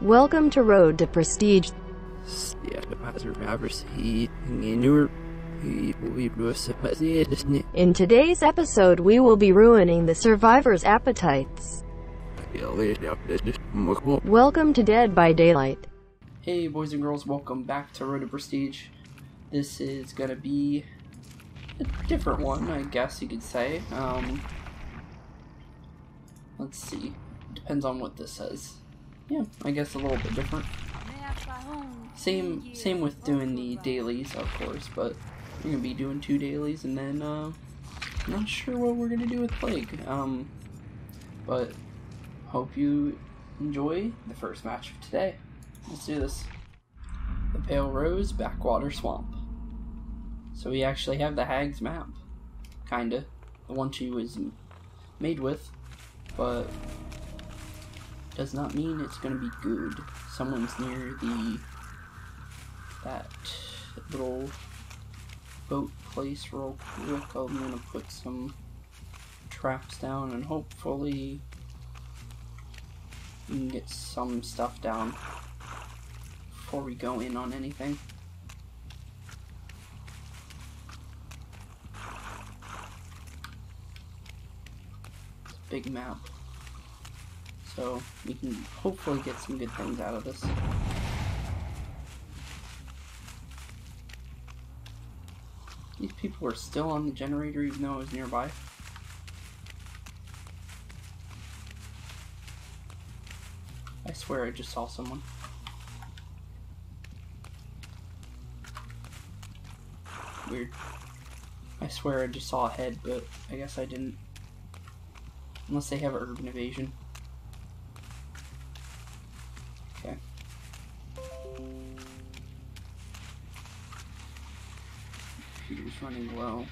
Welcome to Road to Prestige. In today's episode, we will be ruining the survivors' appetites. Welcome to Dead by Daylight. Hey boys and girls, welcome back to Road to Prestige. This is gonna be a different one, I guess you could say. Let's see. Depends on what this says. Yeah, I guess a little bit different. Same with doing the dailies, of course, but we're gonna be doing two dailies, and then not sure what we're gonna do with Plague. But hope you enjoy the first match of today. Let's do this. The Pale Rose, Backwater Swamp. So we actually have the Hag's map, kinda. The one she was made with, but does not mean it's gonna be good. Someone's near that little boat place real quick. I'm gonna put some traps down and hopefully we can get some stuff down before we go in on anything. It's a big map, so we can hopefully get some good things out of this. These people are still on the generator even though it was nearby. I swear I just saw someone. Weird. I swear I just saw a head, but I guess I didn't. Unless they have urban evasion. Okay. Computer's running low.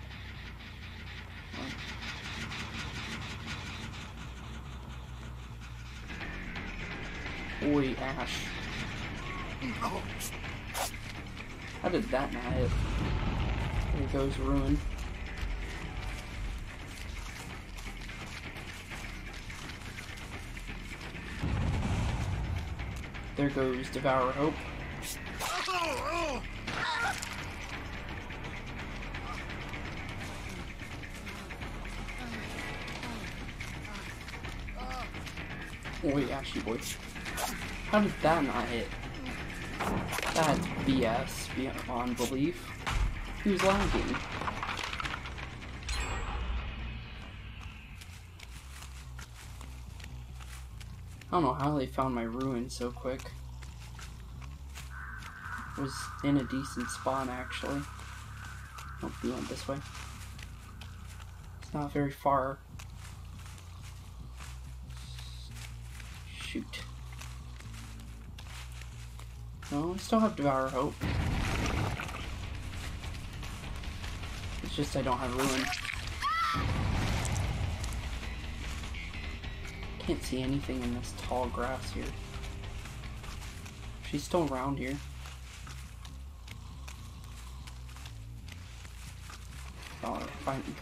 What? Oi, Ash. How did that not hit? There goes Ruin. There goes Devour Hope. Oi, Ashy boy. How did that not hit? That's BS beyond belief. He was lagging. I don't know how they found my ruin so quick. It was in a decent spot actually. Hope we went this way. It's not very far. Shoot. No, I still have Devour Hope. It's just I don't have Ruin. Can't see anything in this tall grass here. She's still around here.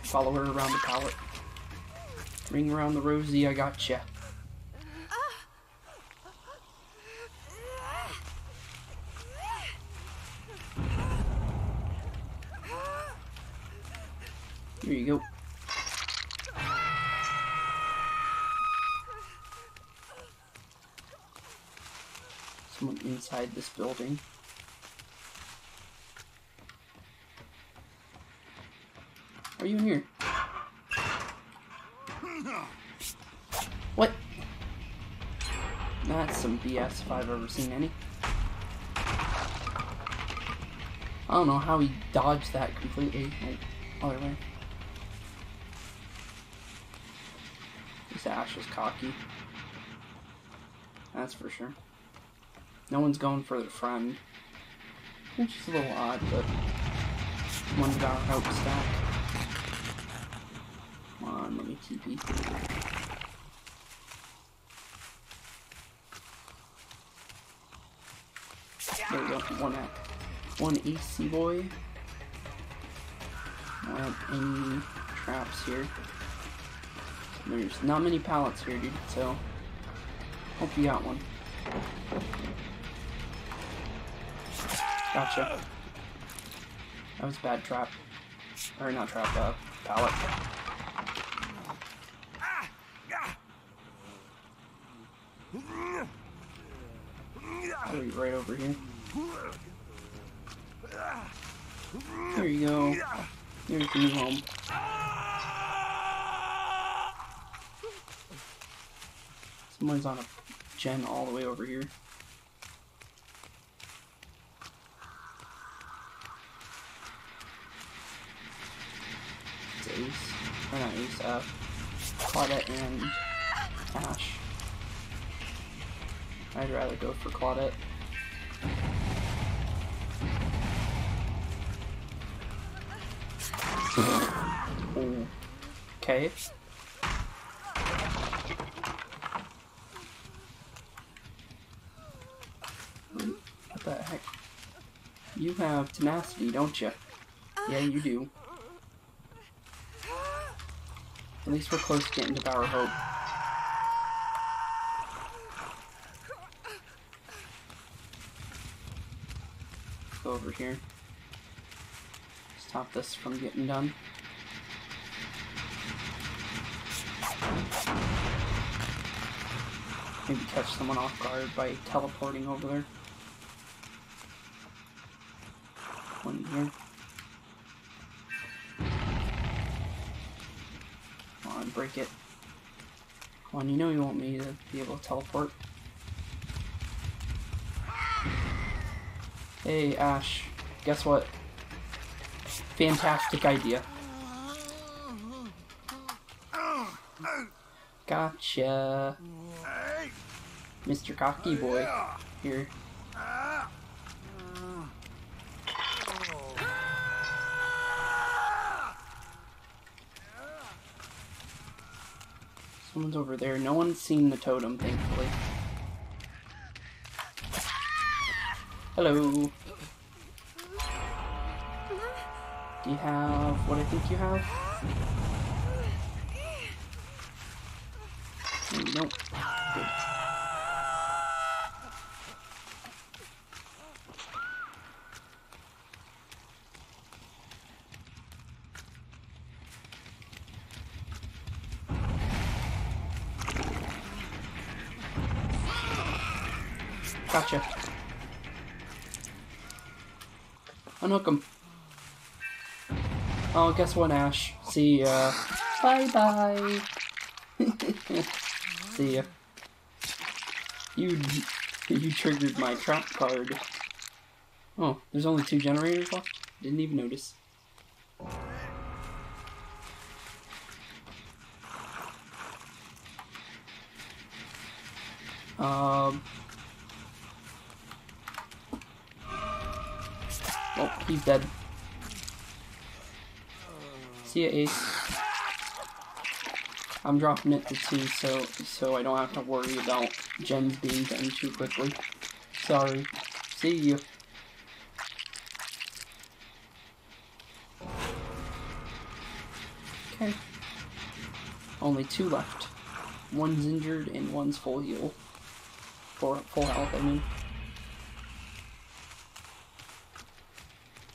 Follow her around the pallet. Ring around the Rosie, I gotcha. Here you go. Someone inside this building. Are you in here? What? That's some BS if I've ever seen any. I don't know how he dodged that completely. Like, other way. Ash is cocky. That's for sure. No one's going for their friend. Which is a little odd, but one's got our help stack. Come on, let me keep you. There we go, one AC boy. Not any traps here. There's not many pallets here, dude, so Hope you got one. Gotcha. That was a bad trap. Or not trap, pallet. I'll be right over here. There you go. There's the new home. Someone's on a gen all the way over here. It's Ace. Or not Ace, Claudette and Ash. I'd rather go for Claudette. Okay. What the heck? You have tenacity, don't you? Yeah, you do. At least we're close to getting to Devour Hope. Let's go over here. Stop this from getting done. Maybe catch someone off guard by teleporting over there. One here. Come on, break it. Come on, you know you want me to be able to teleport. Hey, Ash. Guess what? Fantastic idea. Gotcha. Mr. Cocky Boy. Here. Someone's over there. No one's seen the totem, thankfully. Hello. You have what I think you have? Nope. Good. Gotcha. Unhook him. Oh, guess what, Ash? See ya. Bye-bye. See ya. You triggered my trap card. Oh, there's only 2 generators left? Didn't even notice. Oh, he's dead. See ya, Ace. I'm dropping it to 2 so I don't have to worry about gems being done too quickly. Sorry. See you. Okay. Only 2 left. One's injured and one's full heal. Or full health, I mean.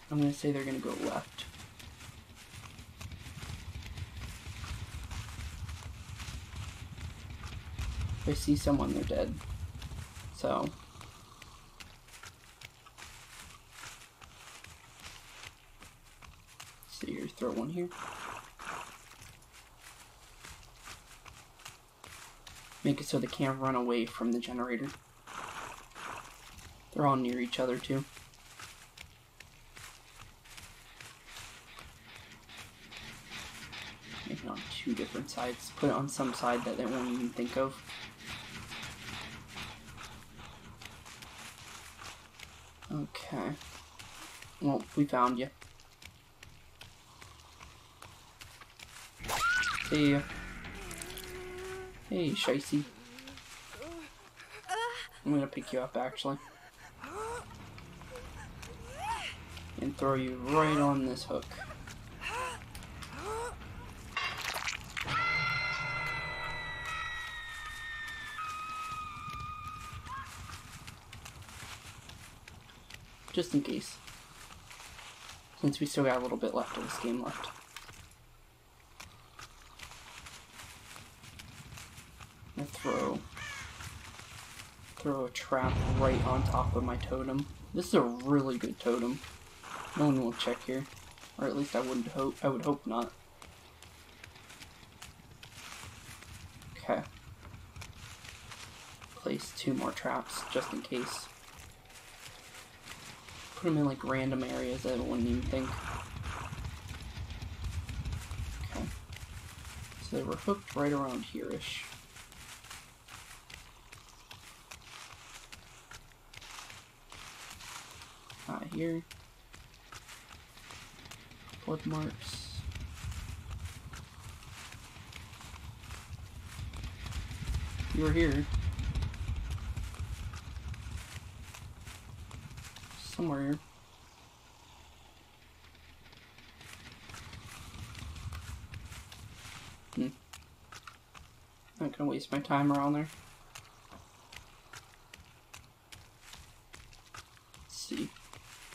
I'm gonna say they're gonna go left. If I see someone, they're dead. So. So here, throw one here. Make it so they can't run away from the generator. They're all near each other, too. Make it on 2 different sides. Put it on some side that they won't even think of. Okay. Well, we found you. See ya. Hey, Shicey. I'm gonna pick you up, actually. And throw you right on this hook. just in case. Since we still got a little bit left of this game left. I'm gonna throw a trap right on top of my totem. This is a really good totem. No one will check here. Or at least I would hope not. Okay. Place two more traps just in case. Put them in like random areas that I wouldn't even think. Okay. So they were hooked right around here-ish. Not here. Blood marks. You were here. Somewhere. I'm not gonna waste my time around there. Let's see.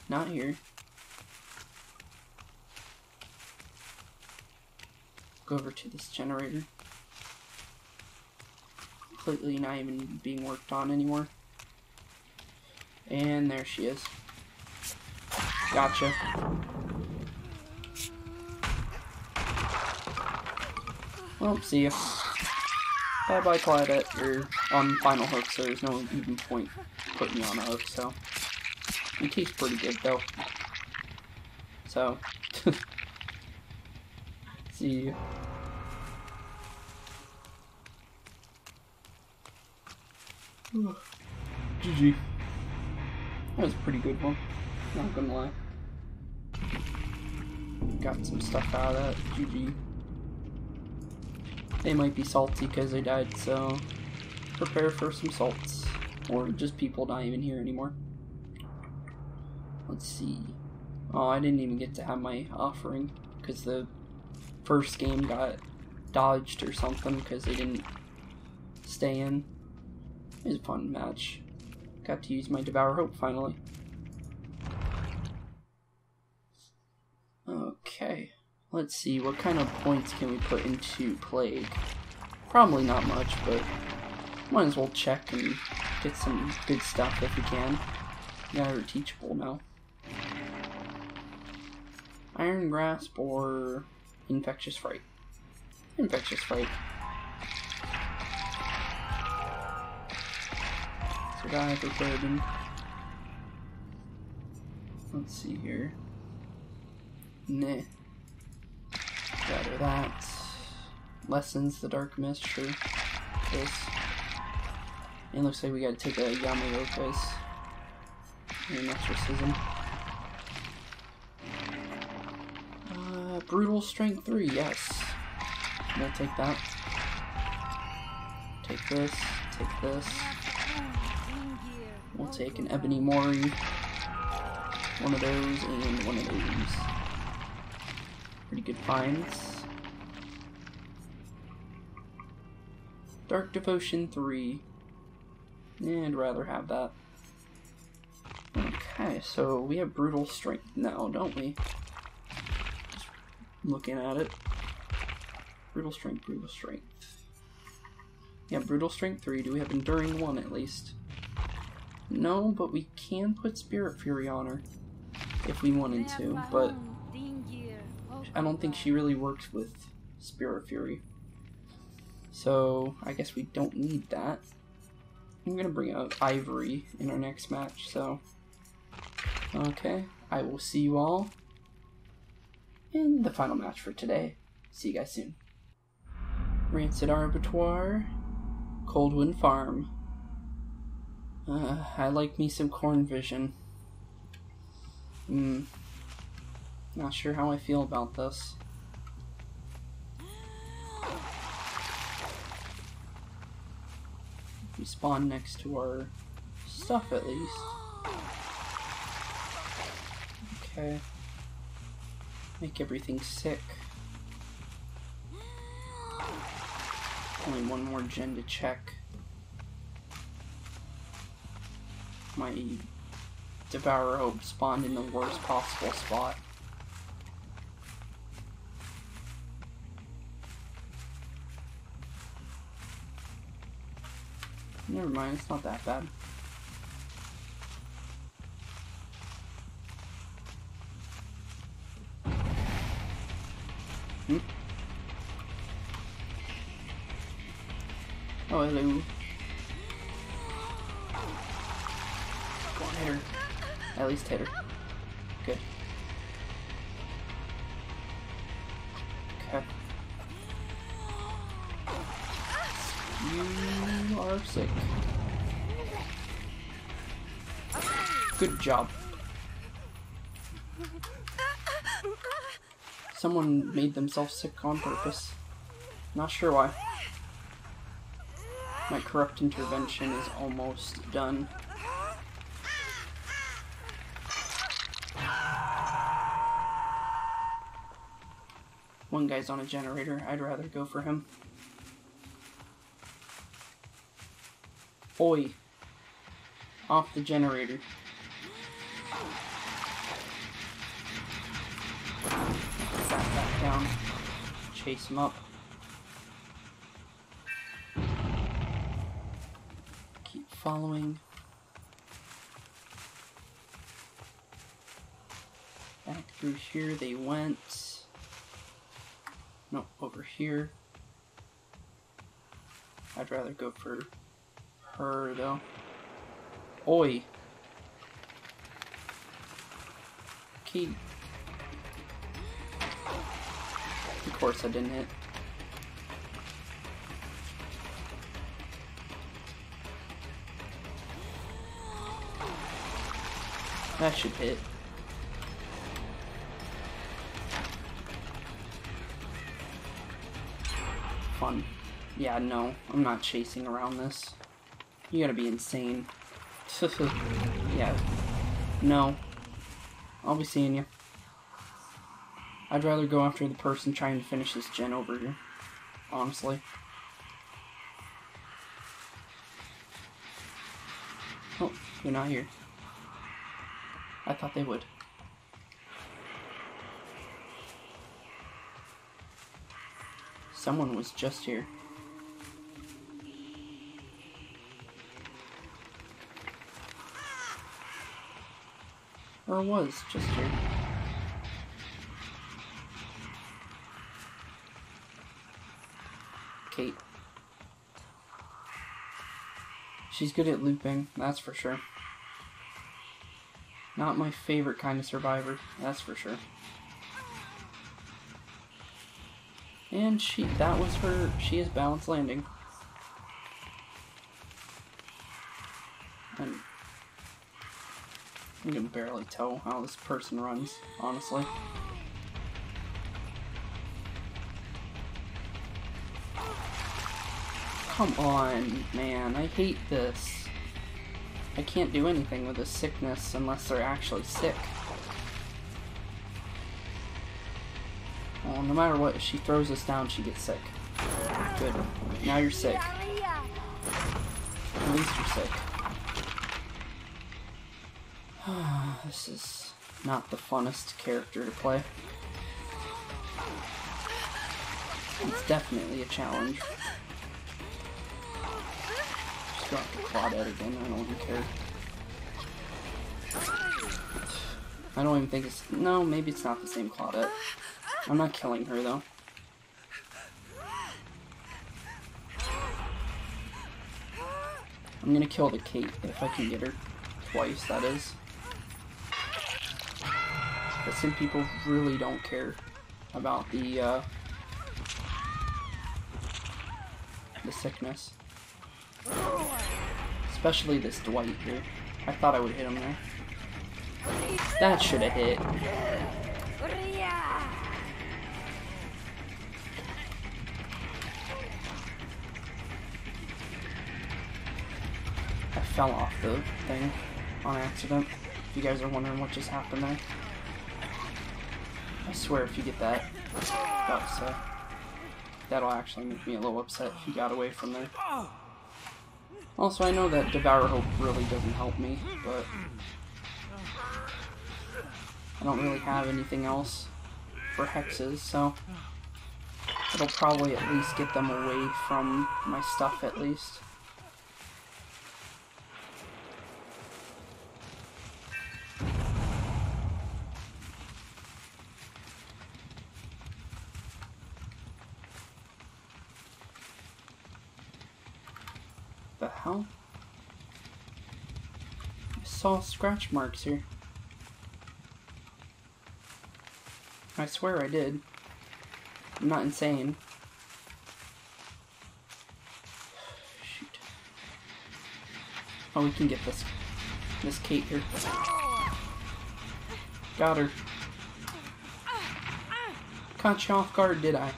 Not here. Go over to this generator. Completely not even being worked on anymore. And there she is. Gotcha. Well, see ya. Bye-bye, Claudette. You're on final hook, so there's no even point putting me on a hook, so... It tastes pretty good, though. So... See ya. Ooh. GG. That was a pretty good one, not gonna lie. Got some stuff out of that, GG. They might be salty because they died, so prepare for some salts. Or just people not even here anymore. Let's see. Oh, I didn't even get to have my offering because the first game got dodged or something because they didn't stay in. It was a fun match. Got to use my Devour Hope finally. Okay, let's see, what kind of points can we put into Plague? Probably not much, but might as well check and get some good stuff if we can. Yeah, we're teachable now. Iron Grasp or Infectious Fright? Infectious Fright. Guy for Burden. Let's see here. Nah. Gather that. Lessens the dark mist, sure. This. And looks like we gotta take a Yamago place. An exorcism. Brutal Strength 3, yes. We'll take that. Take this. Take this. We'll take an ebony mori, one of those, and one of those. Pretty good finds. Dark Devotion 3. Yeah, I'd rather have that. Okay, so we have Brutal Strength now, don't we? Just looking at it. Brutal Strength, Brutal Strength. Yeah, Brutal Strength 3. Do we have Enduring 1 at least? No, but we can put Spirit Fury on her if we wanted to, but I don't think she really works with Spirit Fury. So I guess we don't need that. I'm gonna bring out Ivory in our next match, so okay, I will see you all in the final match for today. See you guys soon. Rancid Arbitoire, Coldwind Farm. I like me some corn vision. Not sure how I feel about this. We spawn next to our stuff at least. Okay. Make everything sick. Only one more gen to check. My Devour Hope spawned in the worst possible spot. Never mind, it's not that bad. Hmm. Oh, hello. Go on, hit her. At least hit her. Good. Okay. You are sick. Good job. Someone made themselves sick on purpose. Not sure why. My corrupt intervention is almost done. One guy's on a generator. I'd rather go for him. Oi. Off the generator. Down, chase him up. Keep following. Back through here they went. No, over here. I'd rather go for her though. Oi! Kate. Of course I didn't hit. That should hit. Fun. Yeah, no, I'm not chasing around this. You gotta be insane. Yeah. No. I'll be seeing you. I'd rather go after the person trying to finish this gen over here, honestly. Oh, they're not here. I thought they would. Someone was just here. Or was just here. Kate. She's good at looping, that's for sure. Not my favorite kind of survivor, that's for sure. And she is balanced landing. And you can barely tell how this person runs, honestly. Come on, man, I hate this. I can't do anything with this sickness unless they're actually sick. Well, no matter what, if she throws us down, she gets sick. Good. Now you're sick. At least you're sick. This is not the funnest character to play. It's definitely a challenge. Drop the Claudette again, I don't even care. I don't even think it's... No, maybe it's not the same Claudette. I'm not killing her, though. I'm gonna kill the Kate, if I can get her twice, that is. But some people really don't care about the sickness. Especially this Dwight here. I thought I would hit him there. That should have hit. I fell off the thing on accident. If you guys are wondering what just happened there. I swear if you get that, that'll actually make me a little upset if you got away from there. Also, I know that Devour Hope really doesn't help me, but I don't really have anything else for hexes, so it'll probably at least get them away from my stuff at least. The hell? I saw scratch marks here. I swear I did. I'm not insane. Shoot. Oh, we can get this. This Kate here. Got her. Caught you off guard, did I?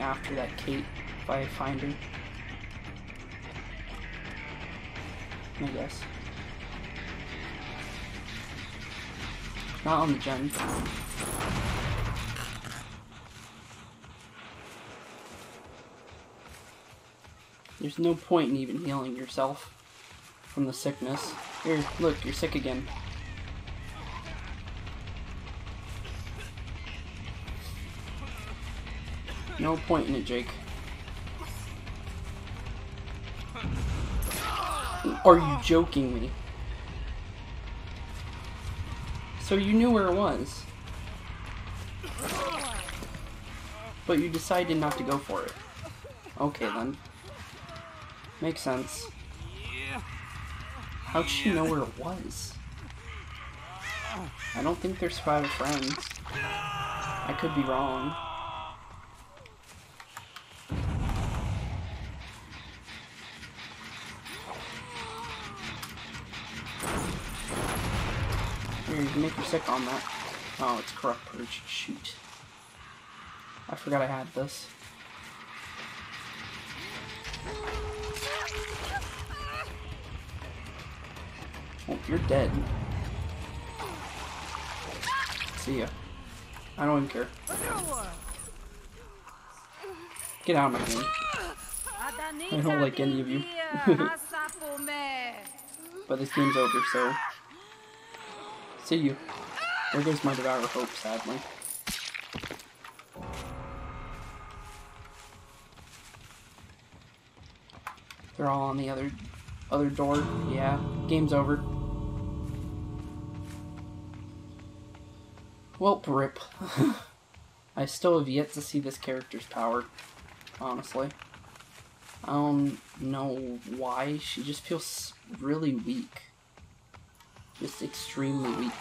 After that Kate, if I find her. I guess. Not on the gen. There's no point in even healing yourself from the sickness. Here, look, you're sick again. No point in it, Jake. Are you joking me? So you knew where it was. But you decided not to go for it. Okay then. Makes sense. How'd she know where it was? I don't think they're survivor friends. I could be wrong. You can make her sick on that. Oh, it's Corrupt Purge. Shoot. I forgot I had this. Oh, you're dead. See ya. I don't even care. Get out of my game. I don't like any of you. But this game's over, so... See you. There goes my Devour Hope, sadly. They're all on the other door. Yeah, game's over. Welp, rip. I still have yet to see this character's power, honestly. I don't know why. She just feels really weak. Just extremely weak.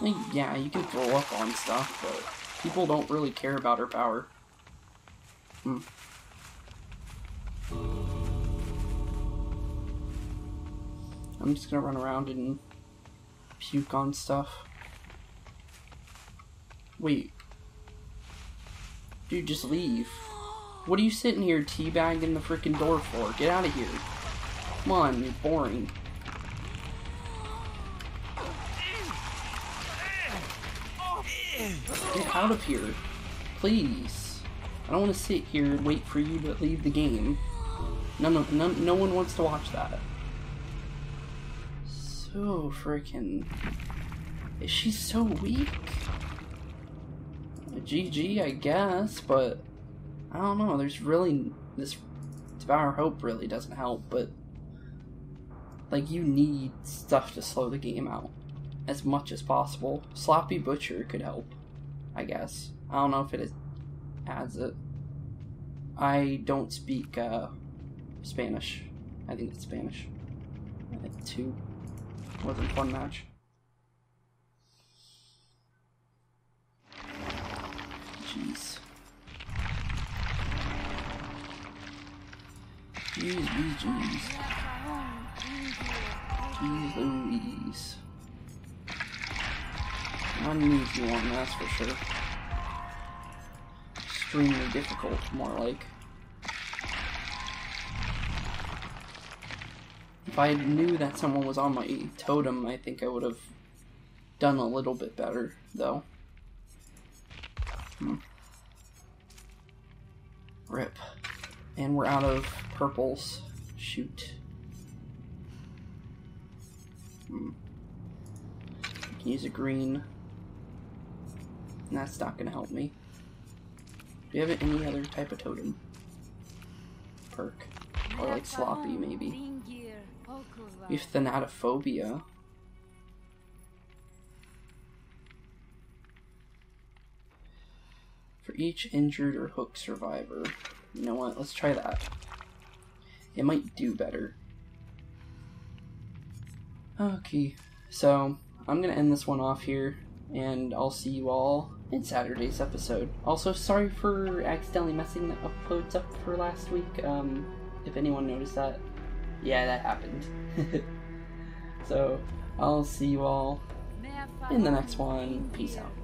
I mean, yeah, you can throw up on stuff, but people don't really care about her power. I'm just gonna run around and puke on stuff. Wait. Dude, just leave. What are you sitting here teabagging the freaking door for? Get out of here. Come on, you're boring. Get out of here. Please. I don't want to sit here and wait for you to leave the game. No one wants to watch that. So freaking... Is she so weak? GG, I guess, but... I don't know, there's really... This Devour Hope really doesn't help, but... Like, you need stuff to slow the game out as much as possible. Sloppy Butcher could help, I guess. I don't know if it adds it. I don't speak Spanish. I think it's Spanish. I think two. Wasn't a fun match. Jeez. Jeez, jeez, jeez. Louise. I need you on, that's for sure. Extremely difficult, more like. If I knew that someone was on my totem, I think I would have done a little bit better, though. Rip. And we're out of purples. Shoot. I can use a green. And that's not going to help me. Do you have any other type of totem? Perk. Or like sloppy, maybe. You have thanatophobia. For each injured or hooked survivor. You know what? Let's try that. It might do better. Okay. So, I'm going to end this one off here. And I'll see you all in Saturday's episode. Also, sorry for accidentally messing the uploads up for last week. If anyone noticed that. Yeah, that happened. So, I'll see you all in the next one. Peace out.